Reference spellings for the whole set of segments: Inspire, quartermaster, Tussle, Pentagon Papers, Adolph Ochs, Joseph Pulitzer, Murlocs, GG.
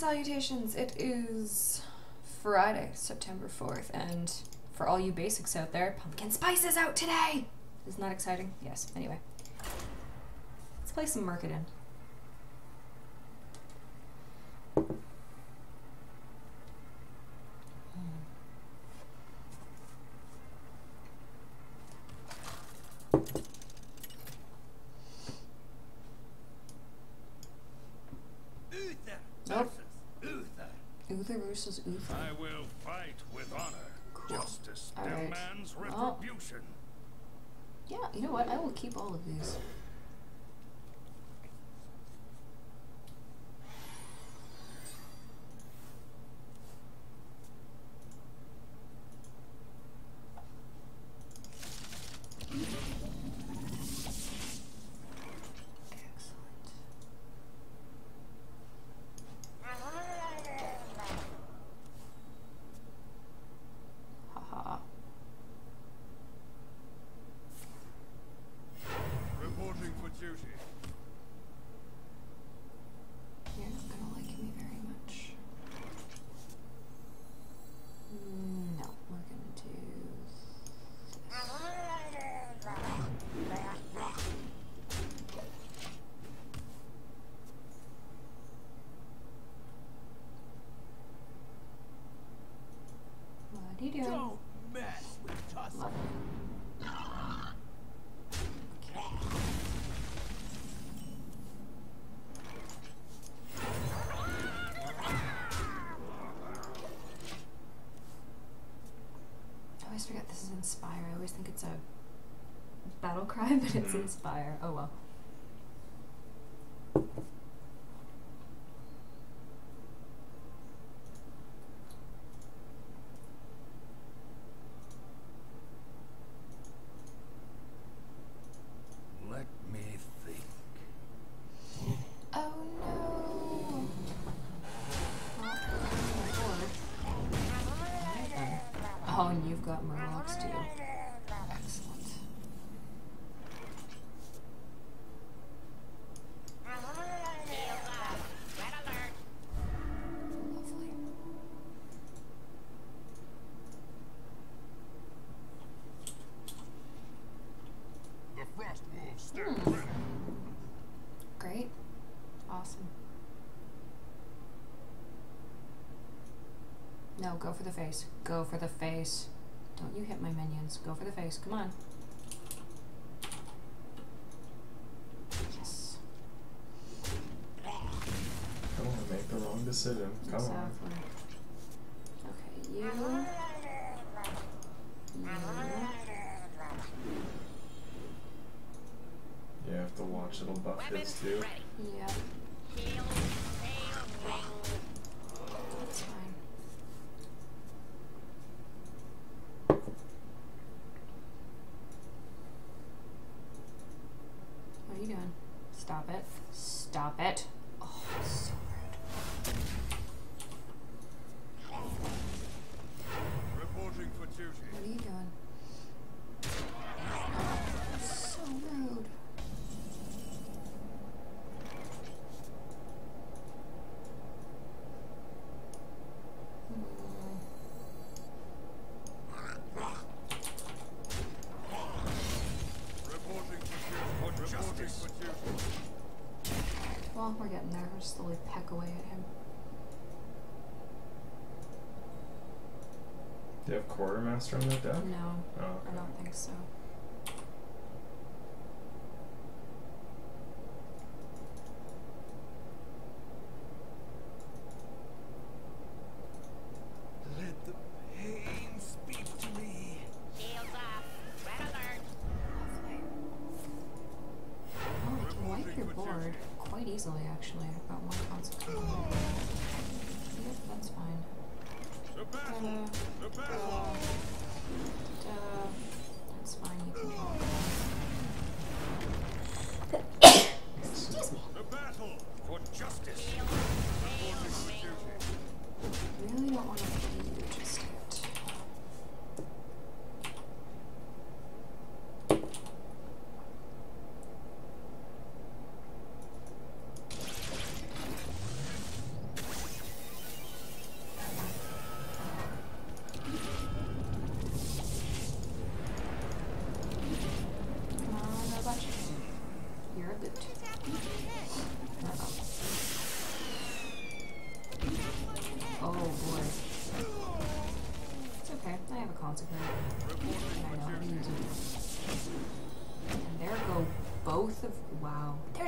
and salutations, it is Friday, September 4th, and for all you basics out there, pumpkin spice is out today! Isn't that exciting? Yes, anyway. Let's play some Murlocs. I will fight with honor. Cool. Justice demands retribution. Oh. Yeah, you know what? I will keep all of these. Don't mess with Tussle. Okay. I always forget this is Inspire. I always think it's a battle cry, but it's Inspire. Oh well. Oh, and you've got Murlocs too. Excellent. Lovely. The frost wolves stand ready. Great. Awesome. No, go for the face. Go for the face. Don't you hit my minions. Go for the face. Come on. Yes. I don't want to make the wrong decision. Come on. Okay, you. You have to watch little buffets too. Yeah. That's fine. What are you doing? Stop it. Stop it. Oh, so rude. Reporting for duty. What are you doing? Oh, so rude. Well, we're getting there. We'll slowly peck away at him. Do you have quartermaster on that deck? No, oh, okay. I don't think so. Easily, actually. I've got one consequence. Yep, that's fine. That's fine, you can try that. Excuse me. The battle for justice. I really don't want to be you just yet.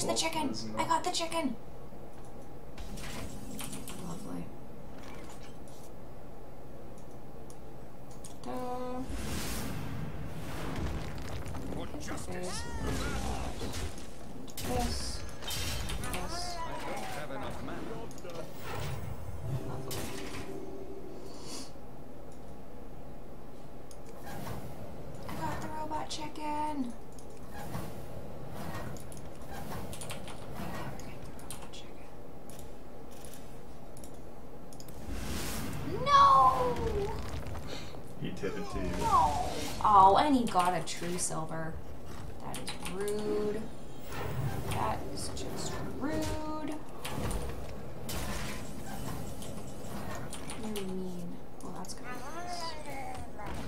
Where's the chicken? I got the chicken. Lovely. This. This. This. I don't have enough mana. Lovely. I got the robot chicken. Oh, and he got a true silver. That is rude. That is just rude. Really mean. Well, that's gonna be nice. Reporting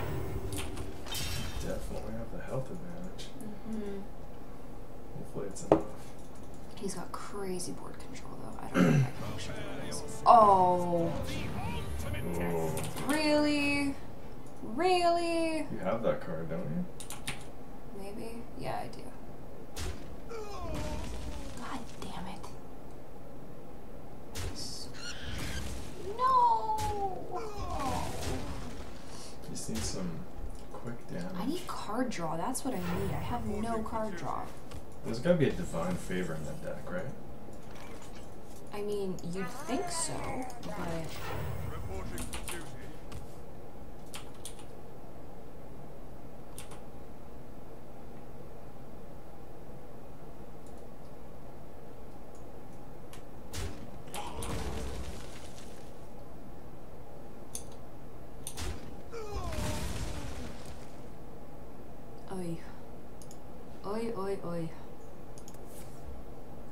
for crazy board control though. I don't know if I can actually do this. Oh. Whoa. Really? Really? You have that card, don't you? Maybe. Yeah, I do. God damn it. No! Oh. Just need some quick damage. I need card draw. That's what I need. I have no card draw. There's gotta be a divine favor in that deck, right? I mean, you'd think so, but... Oy. Oy, oy, oy.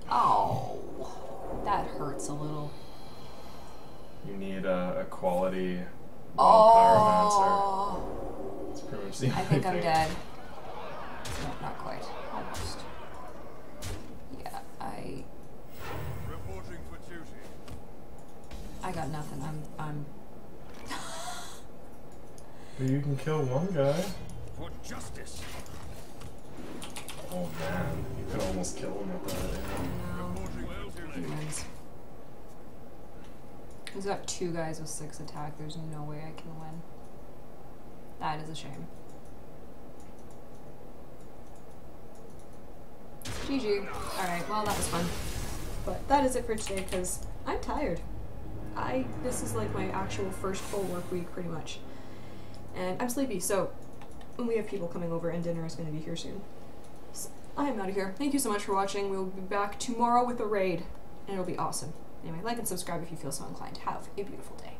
Oh, that hurts a little. You need a quality quartermaster. It's pretty much the only thing. I'm dead. No, not quite. Almost. Yeah, Reporting for duty. I got nothing. I'm. But you can kill one guy. For justice. Oh man, you could almost kill him with that. I know. He's got two guys with 6 attack. There's no way I can win. That is a shame. GG. Alright, well that was fun. But that is it for today because I'm tired. This is like my actual first full work week pretty much. And I'm sleepy, so we have people coming over and dinner is going to be here soon. I am out of here. Thank you so much for watching. We will be back tomorrow with a raid, and it'll be awesome. Anyway, like and subscribe if you feel so inclined. Have a beautiful day.